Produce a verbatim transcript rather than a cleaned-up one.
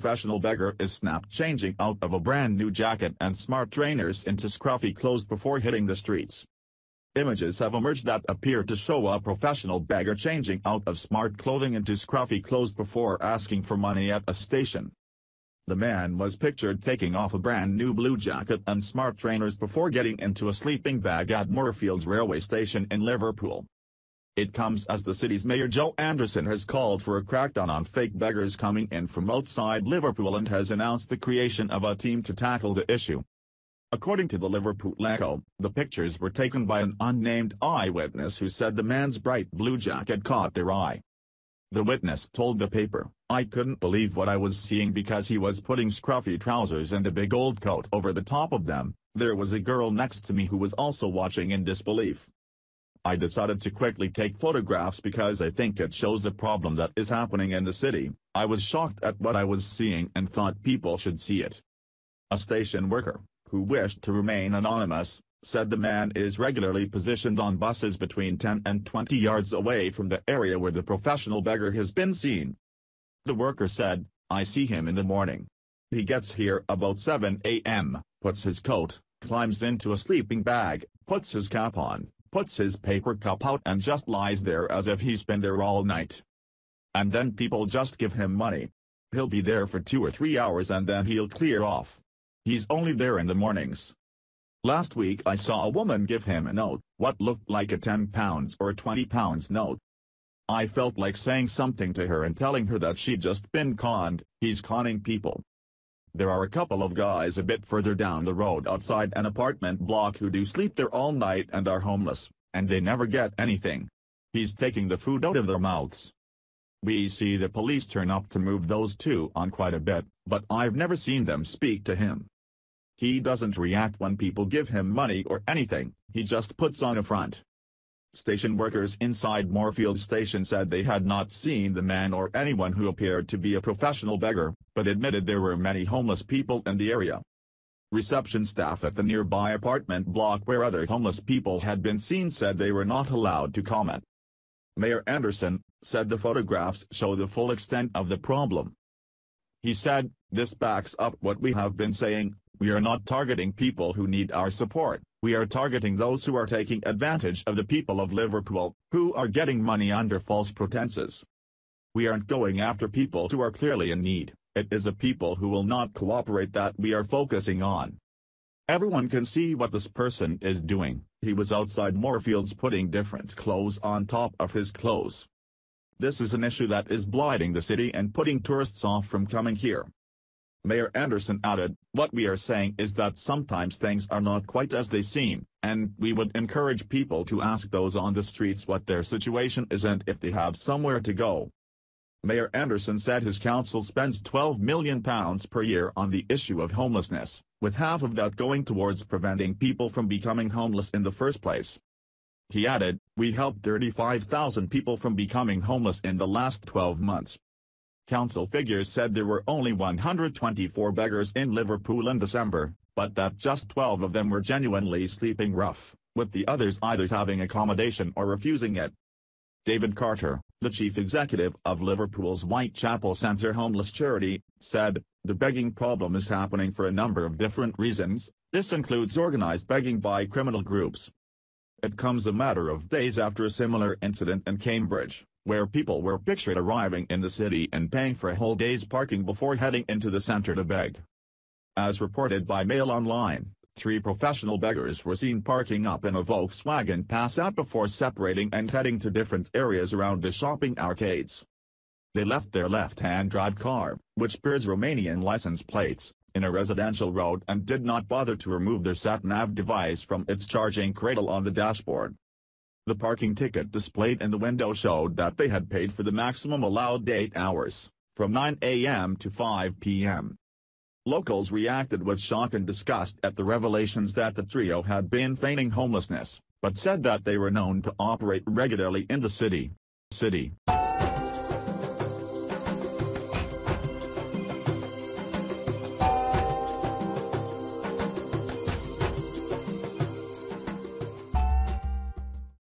professional beggar is snapped changing out of a brand new jacket and smart trainers into scruffy clothes before hitting the streets. Images have emerged that appear to show a professional beggar changing out of smart clothing into scruffy clothes before asking for money at a station. The man was pictured taking off a brand new blue jacket and smart trainers before getting into a sleeping bag at Moorfields Railway Station in Liverpool. It comes as the city's mayor Joe Anderson has called for a crackdown on fake beggars coming in from outside Liverpool and has announced the creation of a team to tackle the issue. According to the Liverpool Echo, the pictures were taken by an unnamed eyewitness who said the man's bright blue jacket caught their eye. The witness told the paper, "I couldn't believe what I was seeing because he was putting scruffy trousers and a big old coat over the top of them. There was a girl next to me who was also watching in disbelief. I decided to quickly take photographs because I think it shows the problem that is happening in the city. I was shocked at what I was seeing and thought people should see it." A station worker, who wished to remain anonymous, said the man is regularly positioned on buses between ten and twenty yards away from the area where the professional beggar has been seen. The worker said, "I see him in the morning. He gets here about seven A M, puts his coat, climbs into a sleeping bag, puts his cap on, puts his paper cup out and just lies there as if he's been there all night. And then people just give him money. He'll be there for two or three hours and then he'll clear off. He's only there in the mornings. Last week I saw a woman give him a note, what looked like a ten pounds or twenty pounds note. I felt like saying something to her and telling her that she'd just been conned. He's conning people." There are a couple of guys a bit further down the road outside an apartment block who do sleep there all night and are homeless, and they never get anything. He's taking the food out of their mouths. We see the police turn up to move those two on quite a bit, but I've never seen them speak to him. He doesn't react when people give him money or anything, he just puts on a front." Station workers inside Moorfields Station said they had not seen the man or anyone who appeared to be a professional beggar, but admitted there were many homeless people in the area. Reception staff at the nearby apartment block where other homeless people had been seen said they were not allowed to comment. Mayor Anderson said the photographs show the full extent of the problem. He said, "This backs up what we have been saying. We are not targeting people who need our support, we are targeting those who are taking advantage of the people of Liverpool, who are getting money under false pretenses. We aren't going after people who are clearly in need, it is the people who will not cooperate that we are focusing on. Everyone can see what this person is doing, he was outside Moorfields putting different clothes on top of his clothes. This is an issue that is blighting the city and putting tourists off from coming here." Mayor Anderson added, "What we are saying is that sometimes things are not quite as they seem, and we would encourage people to ask those on the streets what their situation is and if they have somewhere to go." Mayor Anderson said his council spends twelve million pounds per year on the issue of homelessness, with half of that going towards preventing people from becoming homeless in the first place. He added, "We helped thirty-five thousand people from becoming homeless in the last twelve months. Council figures said there were only one hundred twenty-four beggars in Liverpool in December, but that just twelve of them were genuinely sleeping rough, with the others either having accommodation or refusing it." David Carter, the chief executive of Liverpool's Whitechapel Centre Homeless Charity, said, "The begging problem is happening for a number of different reasons, this includes organised begging by criminal groups." It comes a matter of days after a similar incident in Cambridge, where people were pictured arriving in the city and paying for a whole day's parking before heading into the centre to beg. As reported by Mail Online, three professional beggars were seen parking up in a Volkswagen Passat before separating and heading to different areas around the shopping arcades. They left their left-hand drive car, which bears Romanian license plates, in a residential road and did not bother to remove their sat-nav device from its charging cradle on the dashboard. The parking ticket displayed in the window showed that they had paid for the maximum allowed date hours, from nine A M to five P M Locals reacted with shock and disgust at the revelations that the trio had been feigning homelessness, but said that they were known to operate regularly in the city. City.